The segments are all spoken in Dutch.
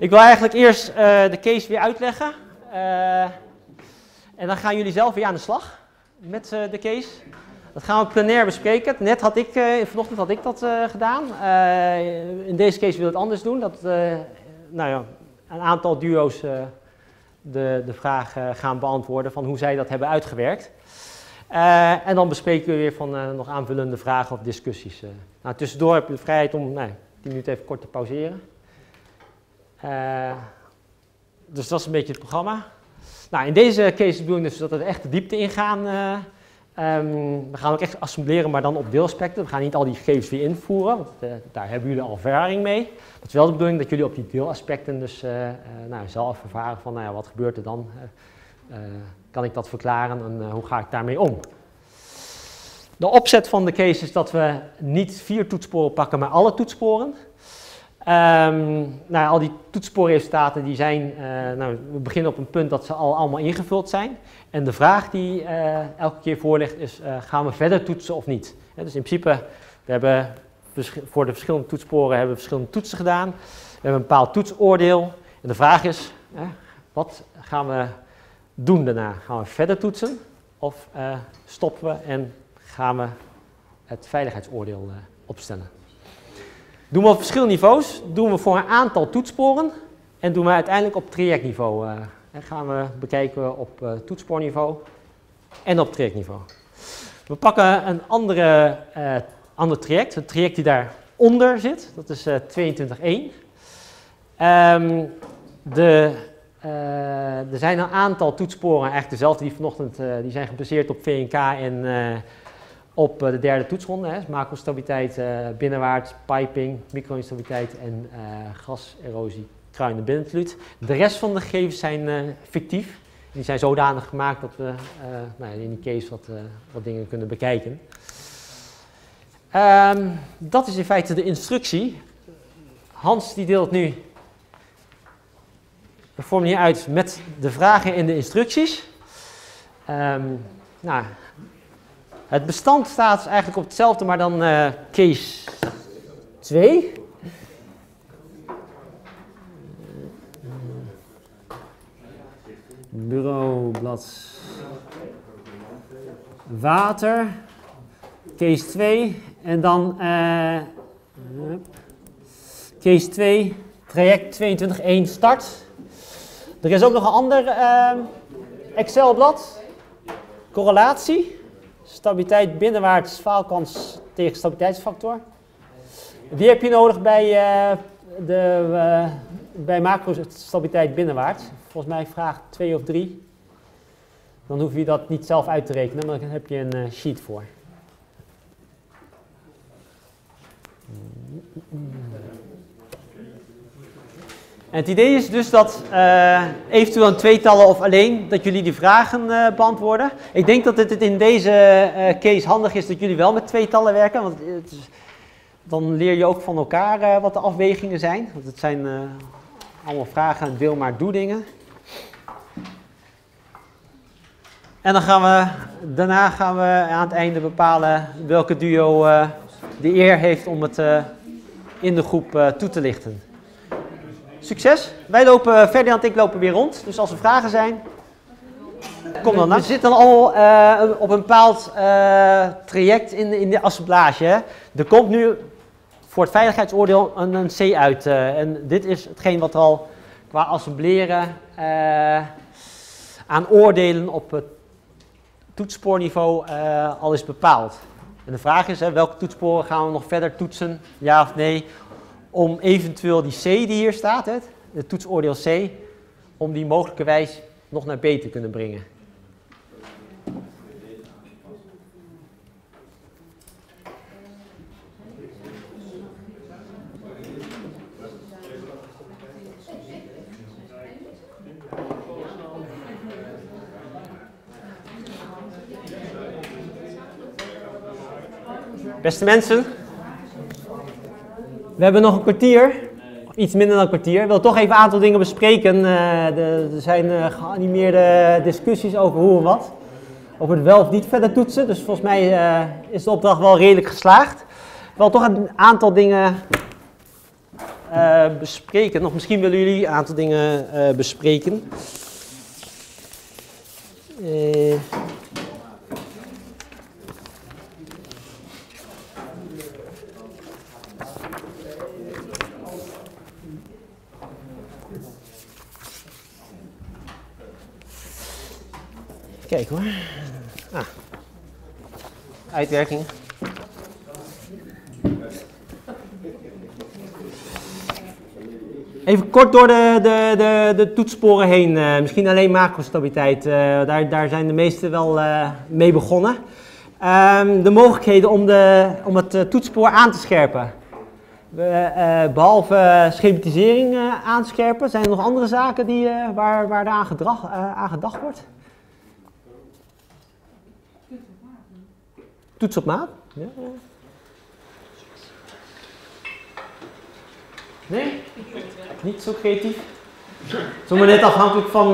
Ik wil eigenlijk eerst de case weer uitleggen. En dan gaan jullie zelf weer aan de slag met de case. Dat gaan we plenair bespreken. Net had ik, vanochtend had ik dat gedaan. In deze case wil ik het anders doen. Dat nou ja, een aantal duo's de vraag gaan beantwoorden van hoe zij dat hebben uitgewerkt. En dan bespreken we weer van nog aanvullende vragen of discussies. Nou, tussendoor heb je de vrijheid om 10 minuten even kort te pauzeren. Dus dat is een beetje het programma. Nou, in deze case bedoel ik dus dat we echt de diepte ingaan. We gaan ook echt assembleren, maar dan op deelaspecten. We gaan niet al die gegevens weer invoeren, want daar hebben jullie al ervaring mee. Dat is wel de bedoeling dat jullie op die deelaspecten dus zelf ervaren van wat gebeurt er dan? Kan ik dat verklaren en hoe ga ik daarmee om? De opzet van de case is dat we niet 4 toetsporen pakken, maar alle toetsporen. Al die toetsporenresultaten die zijn, we beginnen op een punt dat ze allemaal ingevuld zijn. En de vraag die elke keer voor ligt is, gaan we verder toetsen of niet? Dus in principe, we hebben voor de verschillende toetsporen hebben we verschillende toetsen gedaan. We hebben een bepaald toetsoordeel. En de vraag is, wat gaan we doen daarna? Gaan we verder toetsen of stoppen we en gaan we het veiligheidsoordeel opstellen? Doen we op verschillende niveaus, doen we voor een aantal toetsporen en doen we uiteindelijk op trajectniveau. En gaan we bekijken op toetspoorniveau en op trajectniveau. We pakken een ander traject, het traject die daaronder zit, dat is 22.1. Er zijn een aantal toetsporen, eigenlijk dezelfde die vanochtend, die zijn gebaseerd op VNK en op de derde toetsronde. Macro-stabiliteit, binnenwaarts, piping, micro-instabiliteit en gaserosie, kruin en binnenteluut. De rest van de gegevens zijn fictief. Die zijn zodanig gemaakt dat we in die case wat dingen kunnen bekijken. Dat is in feite de instructie. Hans die deelt nu een formulier uit met de vragen en de instructies. Het bestand staat eigenlijk op hetzelfde, maar dan case 2. Bureaublad water, case 2 en dan case 2, traject 22.1 start. Er is ook nog een ander Excel-blad, correlatie. Stabiliteit binnenwaarts, faalkans tegen stabiliteitsfactor. Die heb je nodig bij macro-stabiliteit binnenwaarts. Volgens mij vraag 2 of 3. Dan hoef je dat niet zelf uit te rekenen, maar daar heb je een sheet voor. En het idee is dus dat eventueel een tweetallen of alleen dat jullie die vragen beantwoorden. Ik denk dat het in deze case handig is dat jullie wel met tweetallen werken. Want dan leer je ook van elkaar wat de afwegingen zijn. Want het zijn allemaal vragen, deel maar doe dingen. En dan gaan we aan het einde bepalen welke duo de eer heeft om het in de groep toe te lichten. Succes. Wij lopen, Ferdinand en ik lopen weer rond. Dus als er vragen zijn, kom dan langs. We zitten al op een bepaald traject in de assemblage. Hè? Er komt nu voor het veiligheidsoordeel een C uit. En dit is hetgeen wat al qua assembleren aan oordelen op het toetspoorniveau al is bepaald. En de vraag is, welke toetsporen gaan we nog verder toetsen? Ja of nee? Om eventueel die C die hier staat, het toetsoordeel C, om die mogelijkerwijs nog naar B te kunnen brengen. Beste mensen. We hebben nog een kwartier, of iets minder dan een kwartier. Ik wil toch even een aantal dingen bespreken. Er zijn geanimeerde discussies over hoe en wat. Over het wel of niet verder toetsen. Dus volgens mij is de opdracht wel redelijk geslaagd. Ik wil toch een aantal dingen bespreken. Of misschien willen jullie een aantal dingen bespreken. Kijk hoor. Ah. Uitwerking. Even kort door de toetssporen heen. Misschien alleen macrostabiliteit. Daar zijn de meesten wel mee begonnen. De mogelijkheden om het toetspoor aan te scherpen. Behalve schematisering aanscherpen, zijn er nog andere zaken die, waar daar aan gedacht wordt? Toets op maat? Ja. Nee? Niet zo creatief? Het is maar net afhankelijk van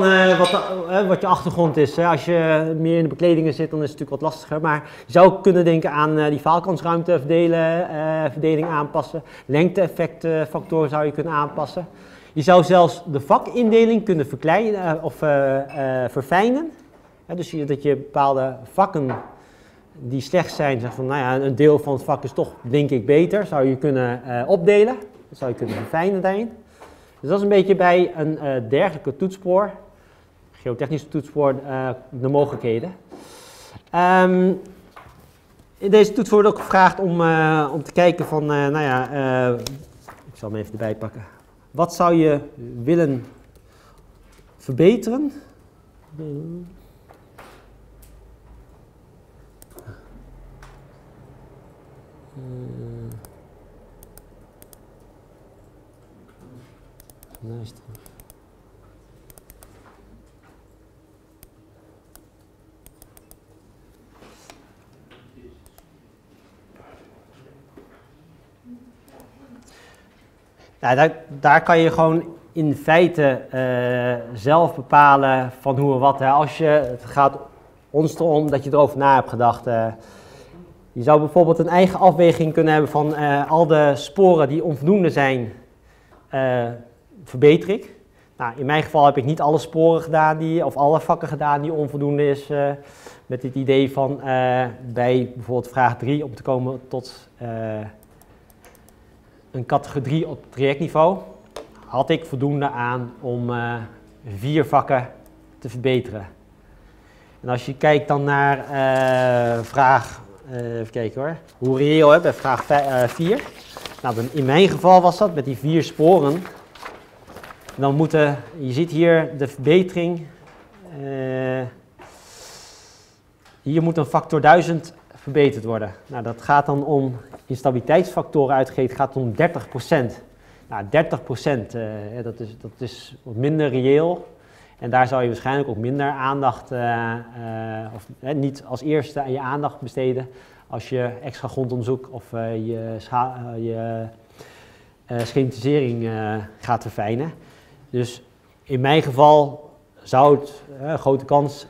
wat je achtergrond is. Hè. Als je meer in de bekledingen zit, dan is het natuurlijk wat lastiger. Maar je zou ook kunnen denken aan die faalkansruimte verdelen, verdeling aanpassen. Lengte-effectfactoren zou je kunnen aanpassen. Je zou zelfs de vakindeling kunnen verkleinen of verfijnen. Dus dat je bepaalde vakken die slecht zijn, zeg van, nou ja, een deel van het vak is toch, denk ik, beter. Zou je kunnen opdelen. Dat zou je kunnen verfijnen daarin. Dus dat is een beetje bij een dergelijke toetspoor, geotechnische toetspoor, de mogelijkheden. In deze toets wordt ook gevraagd om te kijken van, nou ja, ik zal hem even erbij pakken. Wat zou je willen verbeteren? Ja, daar kan je gewoon in feite zelf bepalen van hoe en wat. Hè. Als je, het gaat ons erom dat je erover na hebt gedacht. Je zou bijvoorbeeld een eigen afweging kunnen hebben van al de sporen die onvoldoende zijn. Verbeter ik. Nou, in mijn geval heb ik niet alle sporen gedaan, of alle vakken gedaan die onvoldoende is. Met het idee van bij bijvoorbeeld vraag 3 om te komen tot een categorie op trajectniveau. Had ik voldoende aan om 4 vakken te verbeteren. En als je kijkt dan naar vraag, even kijken hoor, hoe reëel hè, bij vraag 4. Nou, in mijn geval was dat met die 4 sporen. Dan moeten, je ziet hier de verbetering, hier moet een factor 1000 verbeterd worden. Nou, dat gaat dan om instabiliteitsfactoren uitgegeven, gaat om 30%. Nou, 30%, dat is wat minder reëel en daar zou je waarschijnlijk ook minder aandacht, niet als eerste aan je aandacht besteden als je extra grondomzoek of je schematisering gaat verfijnen. Dus in mijn geval zou het een grote kans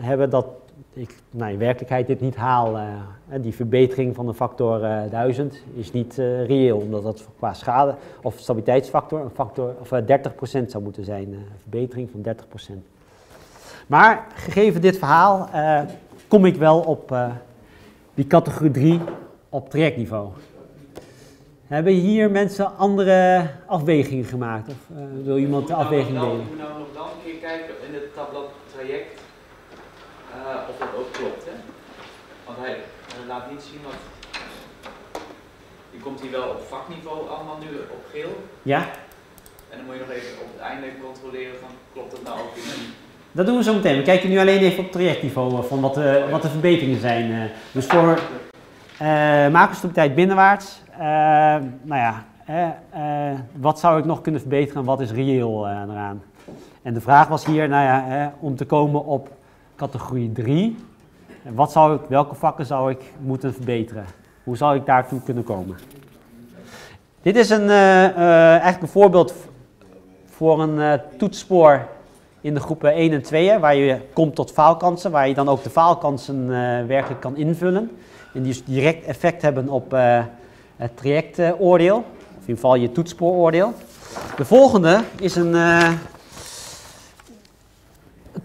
hebben dat ik in werkelijkheid dit niet haal. Die verbetering van de factor 1000 is niet reëel, omdat dat qua schade of stabiliteitsfactor een factor of 30% zou moeten zijn. Een verbetering van 30%. Maar gegeven dit verhaal kom ik wel op die categorie 3 op trajectniveau. Hebben hier mensen andere afwegingen gemaakt? Of wil iemand de afweging delen? Moeten we nou nog dan een keer kijken in het tabblad traject of dat ook klopt. Hè? Want hij laat niet zien wat... Je komt hier wel op vakniveau allemaal nu op geel. Ja. En dan moet je nog even op het einde controleren van klopt dat nou ook in. Dat doen we zo meteen. We kijken nu alleen even op trajectniveau van wat de verbeteringen zijn. Dus voor macrostabiliteit binnenwaarts. Nou ja, wat zou ik nog kunnen verbeteren en wat is reëel eraan? En de vraag was hier, nou ja, om te komen op categorie 3. En wat zou ik, welke vakken zou ik moeten verbeteren? Hoe zou ik daartoe kunnen komen? Dit is eigenlijk een voorbeeld voor een toetspoor in de groepen 1 en 2, waar je komt tot faalkansen, waar je dan ook de faalkansen werkelijk kan invullen. En die dus direct effect hebben op het trajectoordeel in ieder geval je toetsbeoordeel. De volgende is een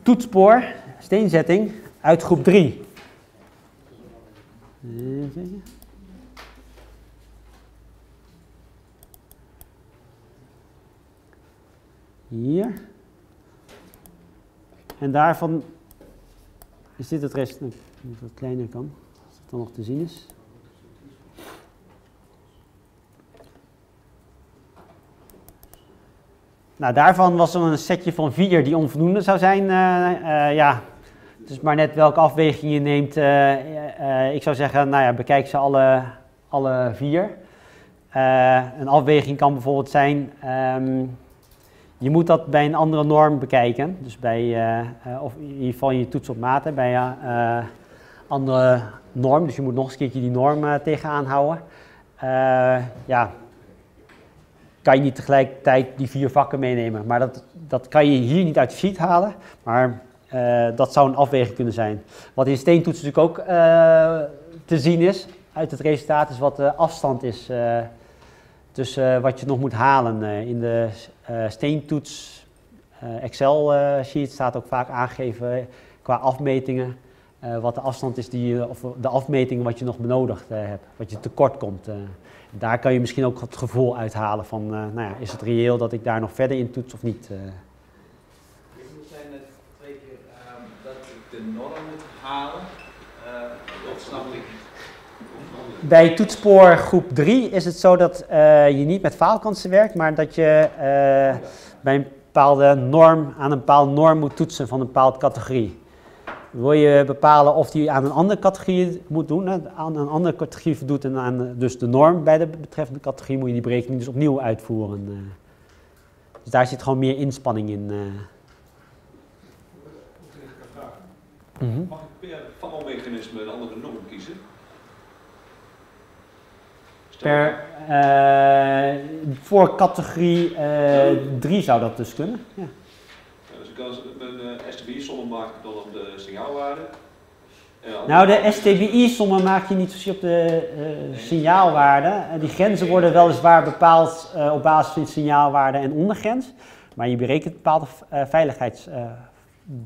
toetspoor, steenzetting, uit groep 3. Hier. En daarvan is dit het rest. Ik moet wat kleiner kan, als het dan nog te zien is. Nou, daarvan was er een setje van 4 die onvoldoende zou zijn. Ja, het is maar net welke afweging je neemt. Ik zou zeggen, nou ja, bekijk ze alle 4. Een afweging kan bijvoorbeeld zijn, je moet dat bij een andere norm bekijken. Dus bij, of in ieder geval je toets op mate bij een andere norm. Dus je moet nog eens een keertje die norm tegenaan houden. Ja. Kan je niet tegelijkertijd die 4 vakken meenemen. Maar dat kan je hier niet uit de sheet halen. Maar dat zou een afweging kunnen zijn. Wat in steentoets natuurlijk ook te zien is uit het resultaat, is wat de afstand is tussen wat je nog moet halen. In de steentoets Excel sheet staat ook vaak aangegeven qua afmetingen wat de afstand is die je, of de afmetingen wat je nog benodigd hebt, wat je tekort komt. Daar kan je misschien ook het gevoel uithalen van, nou ja, is het reëel dat ik daar nog verder in toets of niet? Hoe zijn het twee keer dat ik de norm moet halen? Dat snap ik. Bij toetspoor groep 3 is het zo dat je niet met faalkansen werkt, maar dat je bij een bepaalde norm aan een bepaalde norm moet toetsen van een bepaalde categorie. Wil je bepalen of die aan een andere categorie moet doen, hè? Aan een andere categorie voldoet en aan dus de norm bij de betreffende categorie, moet je die berekening dus opnieuw uitvoeren. Dus daar zit gewoon meer inspanning in. Mag ik per faalmechanisme een andere norm kiezen? Voor categorie 3 zou dat dus kunnen. Ja. Als mijn STBI-sommen maak ik dan op de signaalwaarde? Nou, de STBI-sommen maak je niet zozeer op de signaalwaarde. Die grenzen worden weliswaar bepaald op basis van signaalwaarde en ondergrens. Maar je berekent bepaalde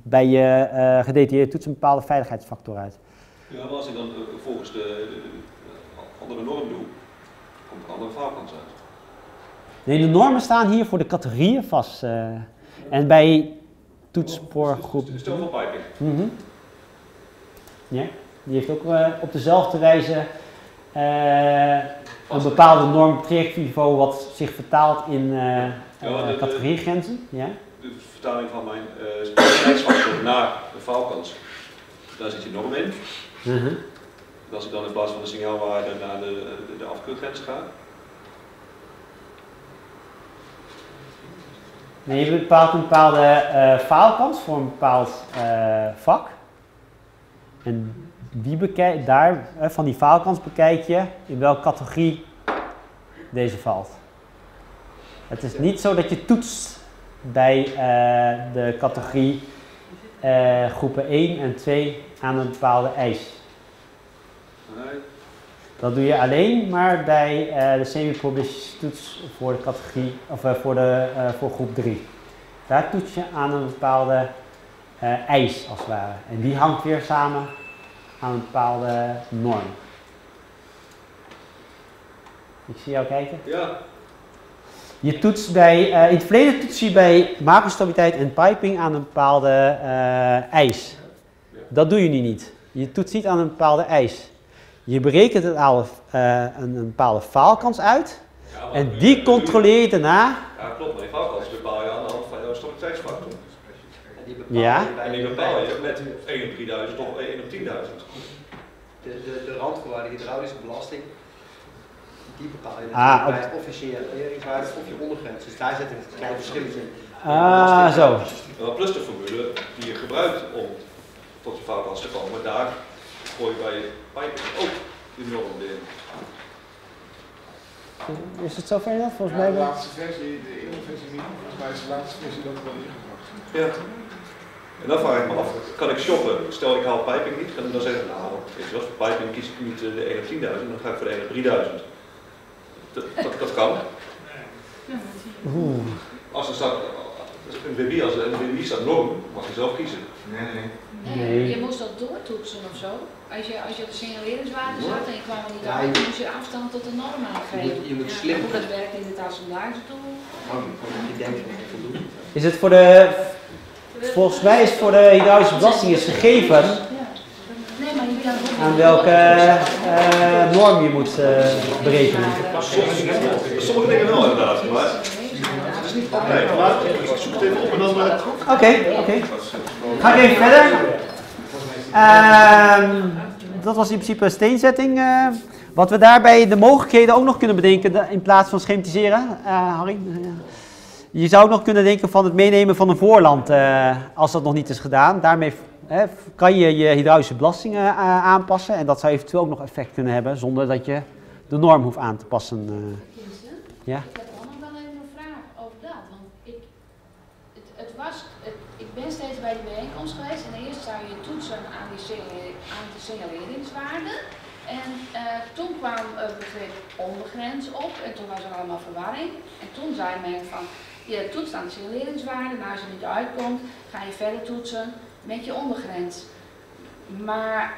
bij je gedetailleerde toets een bepaalde veiligheidsfactor uit. Ja, maar als ik dan volgens de andere norm doe, komt er andere faalkans uit? Nee, de normen staan hier voor de categorieën vast. En bij toetspoorgroep. Het is toch wel piping. Ja, die heeft ook op dezelfde wijze een bepaalde norm trajectniveau wat zich vertaalt in categoriegrenzen. Ja. De vertaling van mijn specialiteitsfactor naar de faalkans, daar zit je norm in. En als ik dan in plaats van de signaalwaarde naar de afkeurgrens ga. Nee, je bepaalt een bepaalde faalkans voor een bepaald vak. En die van die faalkans bekijk je in welke categorie deze valt. Het is niet zo dat je toetst bij de categorie groepen 1 en 2 aan een bepaalde eis. Dat doe je alleen maar bij de semi-probabilistische toets voor de categorie, of voor groep 3. Daar toets je aan een bepaalde eis als het ware. En die hangt weer samen aan een bepaalde norm. Ik zie jou kijken. Ja. Je toetst bij, in het verleden toets je bij macrostabiliteit en piping aan een bepaalde eis. Dat doe je nu niet. Je toetst niet aan een bepaalde eis. Je berekent een bepaalde faalkans uit en die controleer je daarna. Ja, klopt, maar die faalkans bepaal je aan de hand van jouw stabiliteitsfactor. En die bepaal je met 1 op 3000 of 1 op 10.000. De randvoorwaarde hydraulische belasting, die bepaal je bij officiële leringswaarde of je ondergrens. Dus daar zit een klein verschil in. Ah, zo. Plus de formule die je gebruikt om tot je faalkans te komen, daar gooi je bij piping ook die norm in. Is het zover dat? Volgens mij de laatste versie, de eerste versie niet. Volgens mij is de laatste versie dat wel ingebracht. Ja. En dan vraag ik me af, kan ik shoppen? Stel ik haal piping niet, kan ik dan zeggen, nou, weet je wat, voor piping kies ik niet de 1 op 10.000, dan ga ik voor de 1 op 3.000. Dat kan. Als er staat, een baby, als een baby staat norm, mag je zelf kiezen. Nee. Je moest dat doortoetsen of zo. Als je op de signaleringswagen zat en je kwam er niet uit, dan moest je afstand tot de norm aangeven. Je moet slim. Hoe dat werkt in het assemblage toe. Is het voor de... Volgens mij is voor de hydraulische belasting is gegeven aan welke norm je moet berekenen. Sommige dingen wel inderdaad, maar het is niet altijd. Ik zoek het even op en dan... Oké. Ga ik even verder. Dat was in principe steenzetting. Wat we daarbij de mogelijkheden ook nog kunnen bedenken in plaats van schematiseren, Harry. Je zou ook nog kunnen denken van het meenemen van een voorland als dat nog niet is gedaan. Daarmee kan je je hydraulische belastingen aanpassen en dat zou eventueel ook nog effect kunnen hebben zonder dat je de norm hoeft aan te passen. Ja? Ik heb nog wel even een vraag over dat, want ik ben steeds bij die bijeenkomst geweest en eerst zou je toetsen aan de signaleringswaarde. En toen kwam het begrip ondergrens op en toen was er allemaal verwarring. En toen zei men van, je toetst aan de signaleringswaarde, maar als je niet uitkomt, ga je verder toetsen met je ondergrens. Maar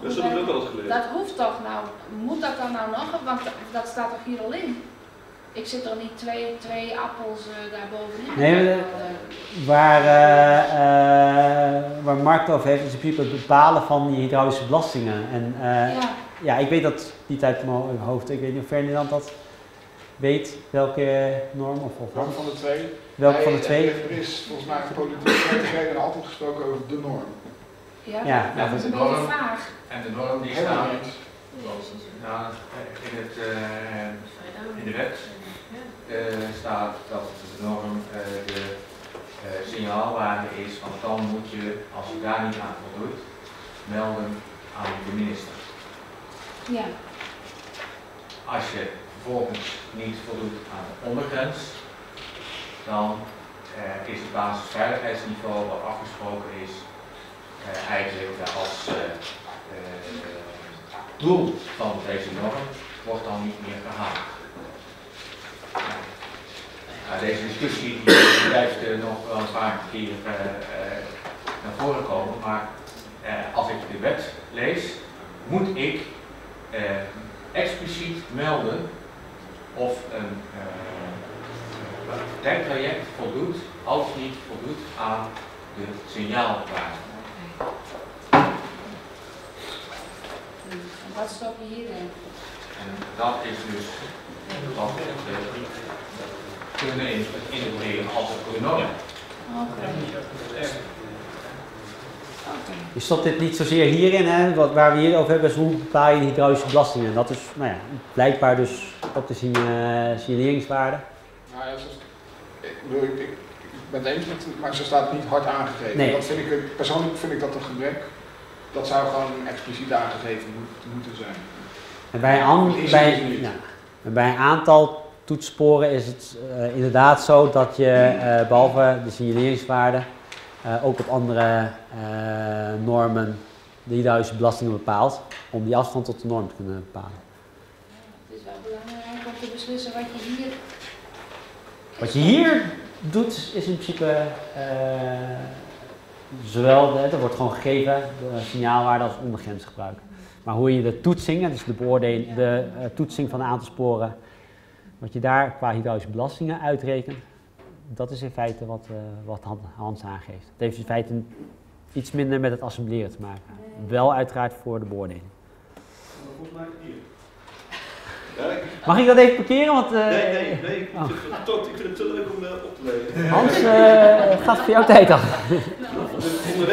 dus dat hoeft toch nou, moet dat dan nou nog, want dat staat toch hier al in? Ik zit toch niet twee appels daarbovenin? Nee, waar Mark over heeft is in principe het bepalen van die hydraulische belastingen. En ja, ik weet dat niet uit mijn hoofd. Ik weet niet of Ferdinand dat weet, welke norm of welke van de twee? Welke van de twee? Er is volgens mij politiek altijd gesproken over de norm. Ja, dat is een beetje vaag. En de norm die staat in de wet. Staat dat de norm de signaalwaarde is, want dan moet je, als je daar niet aan voldoet, melden aan de minister. Ja. Als je vervolgens niet voldoet aan de ondergrens, dan is het basisveiligheidsniveau wat afgesproken is eigenlijk als doel van deze norm, wordt dan niet meer gehaald. Nou, deze discussie blijft nog wel een paar keer naar voren komen, maar als ik de wet lees, moet ik expliciet melden of een traject voldoet, als niet voldoet aan de signaalwaarde. Wat stop je hierin? En dat is dus wat we kunnen integreren als een norm. Je stopt dit niet zozeer hierin, hè? Waar we hier over hebben is hoe bepaal je de hydraulische belasting. En dat is blijkbaar dus op te zien signaleringswaarde. Nou ja, ik ben het eens met, maar zo staat het niet hard aangegeven. Nee. Dat vind ik, persoonlijk vind ik dat een gebrek. Dat zou gewoon expliciet aangegeven moeten zijn. En bij een aantal toetssporen is het inderdaad zo dat je behalve de signaleringswaarde ook op andere normen de hydraulische belastingen bepaalt om die afstand tot de norm te kunnen bepalen. Het is wel belangrijk om te beslissen wat je hier... Wat je hier doet is in principe er wordt gewoon gegeven de signaalwaarde als ondergrens gebruiken. Maar hoe je de toetsing, dus de beoordeling, de toetsing van een aantal sporen, wat je daar qua hydraulische belastingen uitrekent, dat is in feite wat Hans aangeeft. Het heeft in feite iets minder met het assembleren te maken. Wel uiteraard voor de beoordeling. Mag ik dat even parkeren? Want, nee. Ik vind het te leuk om op te lezen. Hans, gaat voor jouw tijd af.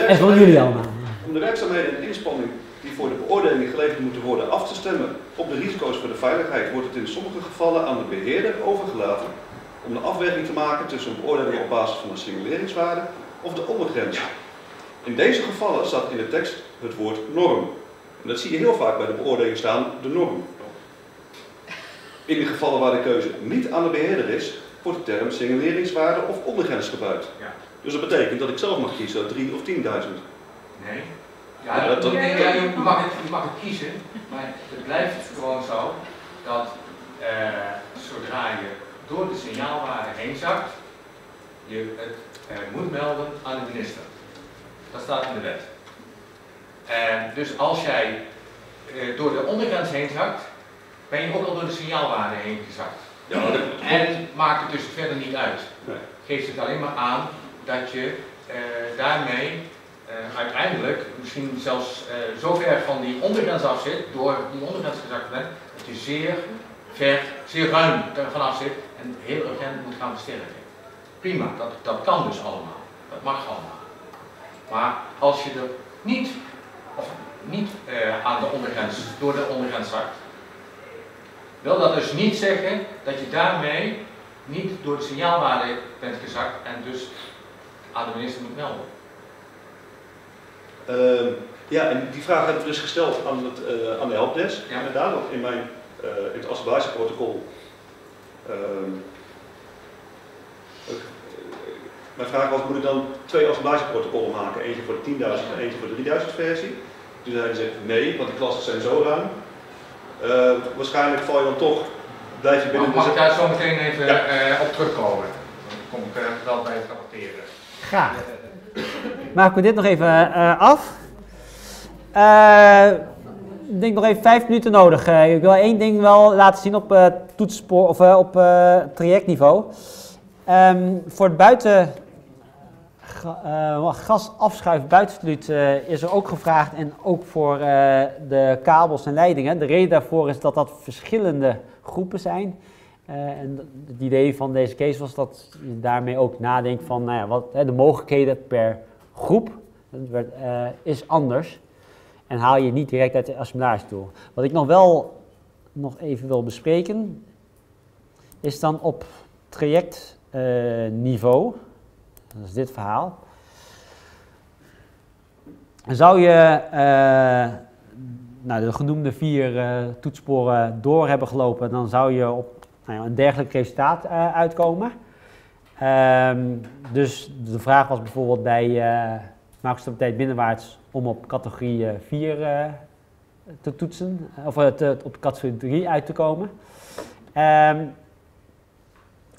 En van jullie allemaal. Om de werkzaamheden en inspanning die voor de beoordeling geleverd moeten worden af te stemmen op de risico's voor de veiligheid, wordt het in sommige gevallen aan de beheerder overgelaten om de afweging te maken tussen een beoordeling op basis van de signaleringswaarde of de ondergrens. In deze gevallen staat in de tekst het woord norm. En dat zie je heel vaak bij de beoordeling staan, de norm. In de gevallen waar de keuze niet aan de beheerder is, wordt de term signaleringswaarde of ondergrens gebruikt. Ja. Dus dat betekent dat ik zelf mag kiezen 3 of 10.000. Nee. Ja, je mag het kiezen, maar het blijft gewoon zo dat zodra je door de signaalwaarde heen zakt, je het moet melden aan de minister. Dat staat in de wet. Dus als jij door de ondergrens heen zakt, ben je ook al door de signaalwaarde heen gezakt. Ja, en maakt het dus verder niet uit. Nee. Geeft het alleen maar aan dat je daarmee uiteindelijk misschien zelfs zo ver van die ondergrens af zit, door die ondergrens gezakt bent, dat je zeer ver, zeer ruim vanaf zit en heel urgent moet gaan versterken. Prima, dat kan dus allemaal. Dat mag allemaal. Maar als je er niet, of niet aan de ondergrens, door de ondergrens zakt, wil dat dus niet zeggen dat je daarmee niet door de signaalwaarde bent gezakt en dus aan de minister moet melden. Ja, en die vraag hebben we dus gesteld aan de helpdesk. Ja. Inderdaad, ook in mijn in het assebliatieprotocol. Mijn vraag was, moet ik dan twee assebliatieprotocollen maken? Eentje voor de 10.000 en eentje voor de 3.000 versie. Toen zei ze nee, want de klassen zijn zo ruim. Waarschijnlijk val je dan toch, blijf je binnen. Mag ik daar zo meteen even op terugkomen? Dan kom ik wel bij het rapporteren. Graag. Maken we dit nog even af. Ik denk nog even 5 minuten nodig. Ik wil één ding wel laten zien op toetspoor of op trajectniveau. Voor het buiten gasafschuif buitenfluit is er ook gevraagd, en ook voor de kabels en leidingen. De reden daarvoor is dat dat verschillende groepen zijn. En het idee van deze case was dat je daarmee ook nadenkt van nou ja, de mogelijkheden per groep is anders. En haal je niet direct uit de assemblagestoel. Wat ik nog wel even wil bespreken is dan op trajectniveau. Dat is dit verhaal. Zou je de genoemde 4 toetsporen door hebben gelopen, dan zou je op een dergelijk resultaat uitkomen. Dus de vraag was bijvoorbeeld bij macrostabiliteit binnenwaarts om op categorie 4 te toetsen, of op categorie 3 uit te komen.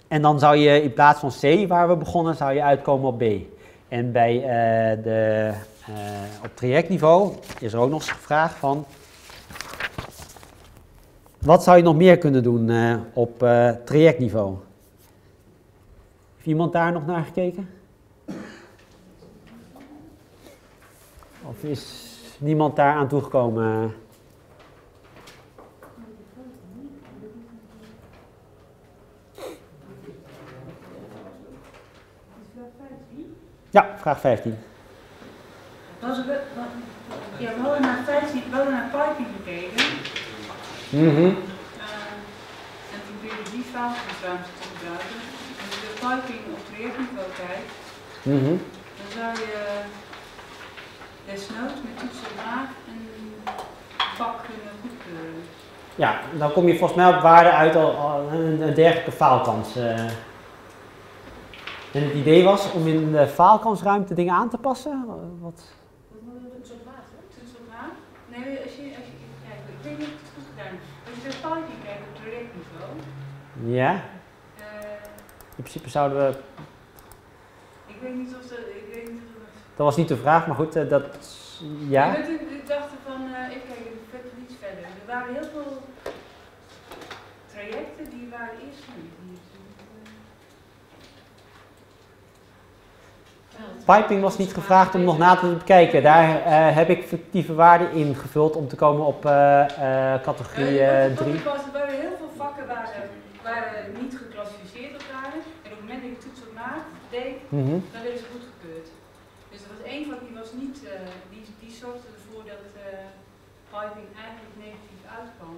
En dan zou je in plaats van C, waar we begonnen, zou je uitkomen op B. En bij op trajectniveau is er ook nog een vraag van, wat zou je nog meer kunnen doen op trajectniveau? Heeft iemand daar nog naar gekeken? Of is niemand daar aan toegekomen? Ja, vraag 15. Ja, we hadden naar 15, we hadden naar piping gekeken. En probeerde die faalprogramma's te gebruiken. Als je de piping op trajectniveau kijkt, dan zou je desnoods met toetsenmaat een vak kunnen goedkeuren. Ja, dan kom je volgens mij op waarde uit al een dergelijke faalkans. En het idee was om in de faalkansruimte dingen aan te passen? Wat? Nee, ik weet niet of het goed gedaan is. Als je de piping kijkt op trajectniveau. Ja. In principe zouden we... Ik weet niet of dat... Dat was niet de vraag, maar goed, dat... Ja. Ik dacht van, even kijken, ik weet het niet verder. Er waren heel veel trajecten die waren eerst niet. Piping was niet gevraagd om nog na te bekijken. Daar heb ik fictieve waarden ingevuld om te komen op categorie 3. Er waren heel veel vakken waren niet geclassificeerd op waren. En op het moment dat ik toets op maat deed, dan werden ze goedgekeurd. Dus er was één vak die was niet, die zorgde ervoor dat piping eigenlijk negatief uitkwam.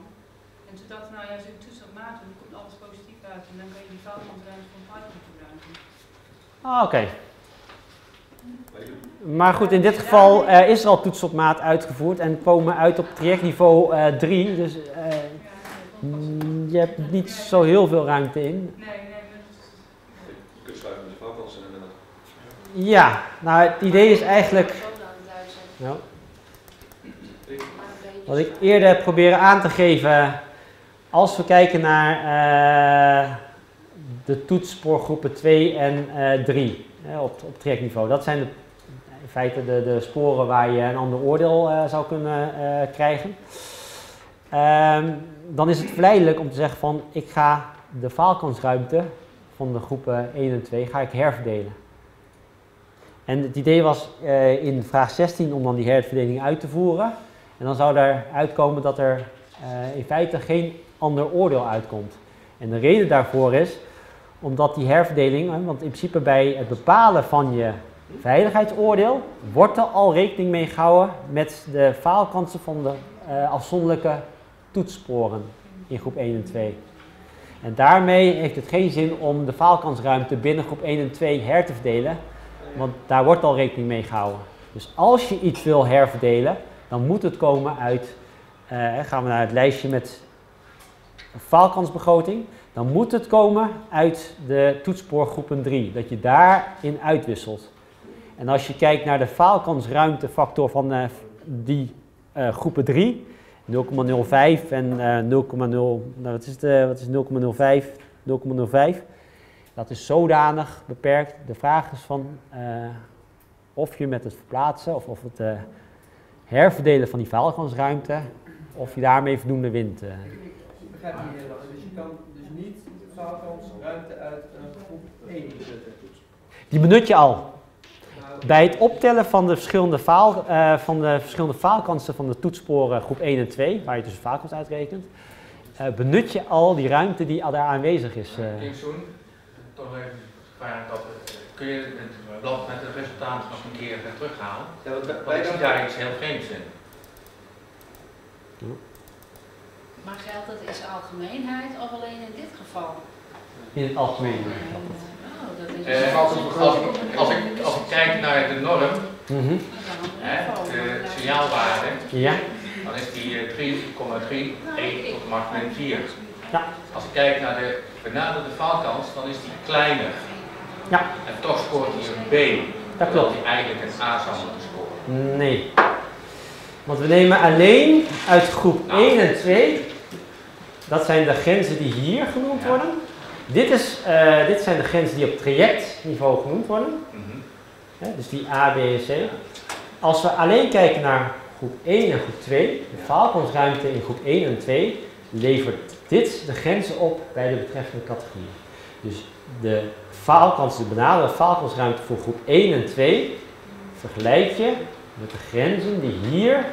En toen dacht ik, nou ja, als ik toets op maat doe, dan komt alles positief uit. En dan kan je die foutkansruimte van piping gebruiken. Ah, oké. Maar goed, in dit geval is er al toets op maat uitgevoerd en komen we uit op trajectniveau 3, dus je hebt niet zo heel veel ruimte in. Nee, je kunt schuiven met de vouwkansen inderdaad. Ja, nou het idee is eigenlijk, wat ik eerder heb proberen aan te geven, als we kijken naar de toets voor groepen 2 en 3 op trajectniveau. Dat zijn in feite de sporen waar je een ander oordeel zou kunnen krijgen. Dan is het verleidelijk om te zeggen van ik ga de faalkansruimte van de groepen 1 en 2 ga ik herverdelen. En het idee was in vraag 16 om dan die herverdeling uit te voeren. En dan zou daar uitkomen dat er in feite geen ander oordeel uitkomt. En de reden daarvoor is omdat die herverdeling, want in principe bij het bepalen van je veiligheidsoordeel wordt er al rekening mee gehouden met de faalkansen van de afzonderlijke toetssporen in groep 1 en 2. En daarmee heeft het geen zin om de faalkansruimte binnen groep 1 en 2 her te verdelen, want daar wordt al rekening mee gehouden. Dus als je iets wil herverdelen, dan moet het komen uit, gaan we naar het lijstje met faalkansbegroting, dan moet het komen uit de toetspoorgroepen 3, dat je daarin uitwisselt. En als je kijkt naar de faalkansruimtefactor van die groepen 3, 0,05 en 0,05, dat is zodanig beperkt. De vraag is van of je met het verplaatsen of het herverdelen van die faalkansruimte, of je daarmee voldoende wint. Ik begrijp niet helemaal. Dus je kan dus niet de faalkansruimte uit groep 1 benutten? Die benut je al. Bij het optellen van de verschillende, faalkansen van de toetssporen groep 1 en 2, waar je dus de faalkans uitrekent, benut je al die ruimte die daar aanwezig is. Kingszoen, toch even vragen dat kun je het blad met het resultaat nog een keer terughalen? Ja, want ik zie daar iets heel vreemds in. Maar geldt dat in zijn algemeenheid of alleen in dit geval? In het algemeen. Als ik kijk naar de norm, de signaalwaarde, dan is die 3,31 tot max 4. Ja. Als ik kijk naar de benaderde faalkans, dan is die kleiner. Ja. En toch scoort hij een B. Dat klopt. Die eigenlijk een A zou moeten scoren. Nee. Want we nemen alleen uit groep 1 en 2, dat zijn de grenzen die hier genoemd worden. Dit zijn de grenzen die op trajectniveau genoemd worden. Dus die A, B en C. Als we alleen kijken naar groep 1 en groep 2, de faalkansruimte in groep 1 en 2, levert dit de grenzen op bij de betreffende categorie. Dus de faalkans, de benaderde faalkansruimte voor groep 1 en 2, vergelijk je met de grenzen die hier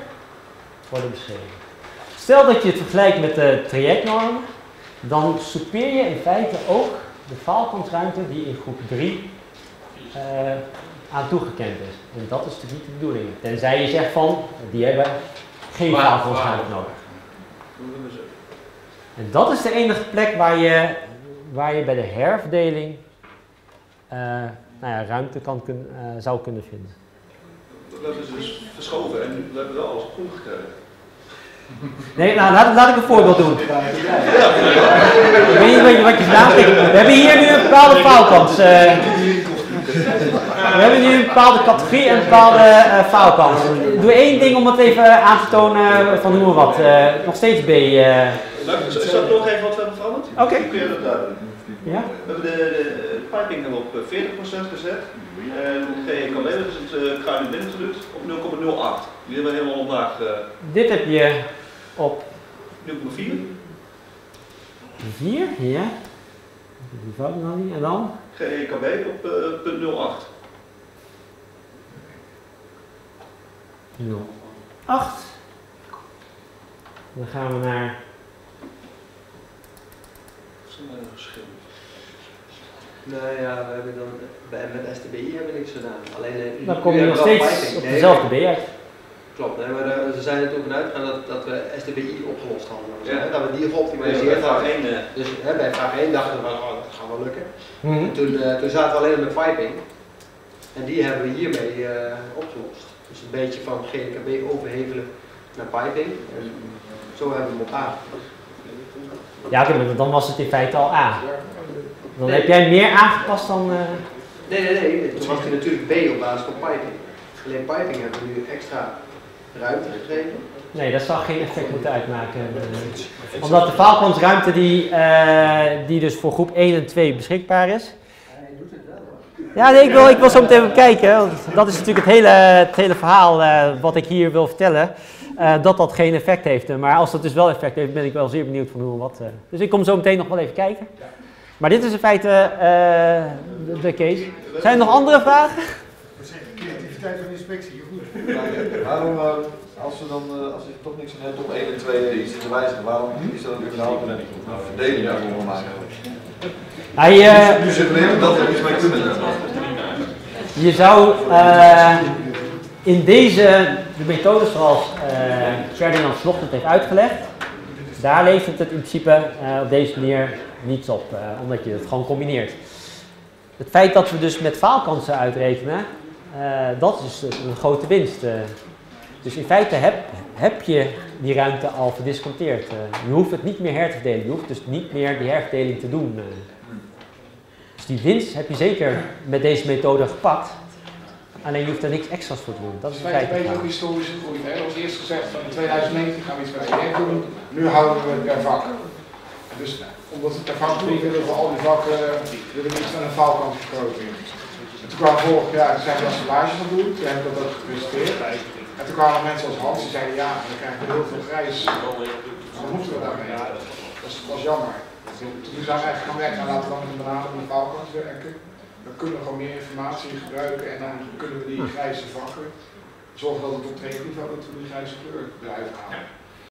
worden beschreven. Stel dat je het vergelijkt met de trajectnormen, dan soupeer je in feite ook de faalkansruimte die in groep 3 aan toegekend is. En dat is natuurlijk niet de bedoeling. Tenzij je zegt van, die hebben geen faalkansruimte nodig. En dat is de enige plek waar je bij de herverdeling ruimte zou kunnen vinden. We hebben ze dus verschoven en we hebben wel alles groen gekregen. Nee, nou laat ik een voorbeeld doen. Ik weet niet wat je gedaan hebt. We hebben hier nu een bepaalde faalkans. We hebben nu een bepaalde categorie en een bepaalde faalkans. Ik doe één ding om het even aan te tonen van hoe we wat. Nog steeds B. Zal ik nog even wat we hebben veranderd? Oké. Kun je dat duidelijk? Ja? We hebben de piping dan op 40% gezet. En GEK leden is het kruin en binnendrukt op 0,08. Die hebben we helemaal omlaag. Dit heb je op 0,4. 4, ja. Die fout nog niet. En dan? GEKB op 0,08. 0,8. Dan gaan we naar. Nou ja, we hebben dan, met STBI hebben we niks gedaan. Alleen, dan kom je nog steeds op dezelfde B uit. Klopt, nee, maar ze zijn er toen vanuit gegaan dat we STBI opgelost hadden. Dus, dat we die geoptimaliseerd hadden. Dus bij vraag 1 dachten we, oh, dat gaat wel lukken. En toen zaten we alleen met piping. En die hebben we hiermee opgelost. Dus een beetje van GKB overhevelen naar piping. En zo hebben we hem op A. Ja, oké, maar dan was het in feite al A. Dan heb jij meer aangepast dan... Nee. Toen was hij natuurlijk B op basis van piping. Alleen piping hebben we nu extra ruimte gegeven. Nee, dat zal geen effect moeten uitmaken. Omdat de faalkansruimte die dus voor groep 1 en 2 beschikbaar is. Ja, nee, ik wil zo meteen even kijken. Want dat is natuurlijk het hele verhaal wat ik hier wil vertellen. Dat geen effect heeft. Maar als dat dus wel effect heeft, ben ik wel zeer benieuwd van hoe en wat. Dus ik kom zo meteen nog wel even kijken. Maar dit is in feite de case. Zijn er nog andere vragen? Creativiteit van de inspectie, goed. Waarom, als je toch niks aan hebt om 1 en 2 iets te wijzigen, waarom is dat überhaupt een verdeling daarvoor maken? Je suggereert dat er iets mee kunnen. Je zou in de methodes zoals Ferdinand Slocht het heeft uitgelegd, daar levert het in principe op deze manier niets op, omdat je het gewoon combineert. Het feit dat we dus met faalkansen uitrekenen, dat is een grote winst. Dus in feite heb je die ruimte al verdisconteerd. Je hoeft het niet meer her te verdelen, je hoeft dus niet meer die herverdeling te doen. Dus die winst heb je zeker met deze methode gepakt. Alleen je hoeft er niks extra's voor te doen. Dat is een beetje ook historische groei. Er was eerst gezegd van in 2019 gaan we iets bij IR doen. Nu houden we het per vak. Dus omdat we per vak doen, willen we al die vakken iets aan de faalkant vergroten. Toen kwamen vorig jaar, toen zijn we een stage van doen. Toen hebben we dat gepresenteerd. En toen kwamen mensen als Hans die zeiden ja, dan krijgen we heel veel grijs. Dan moeten we daarmee. Dat was jammer. Toen zijn we eigenlijk gaan werken en laten we dan met benadering aan de faalkant werken. Dan kunnen we gewoon meer informatie gebruiken en dan kunnen we die grijze vakken zorgen dat het op 2 niveau die grijze kleur eruit halen.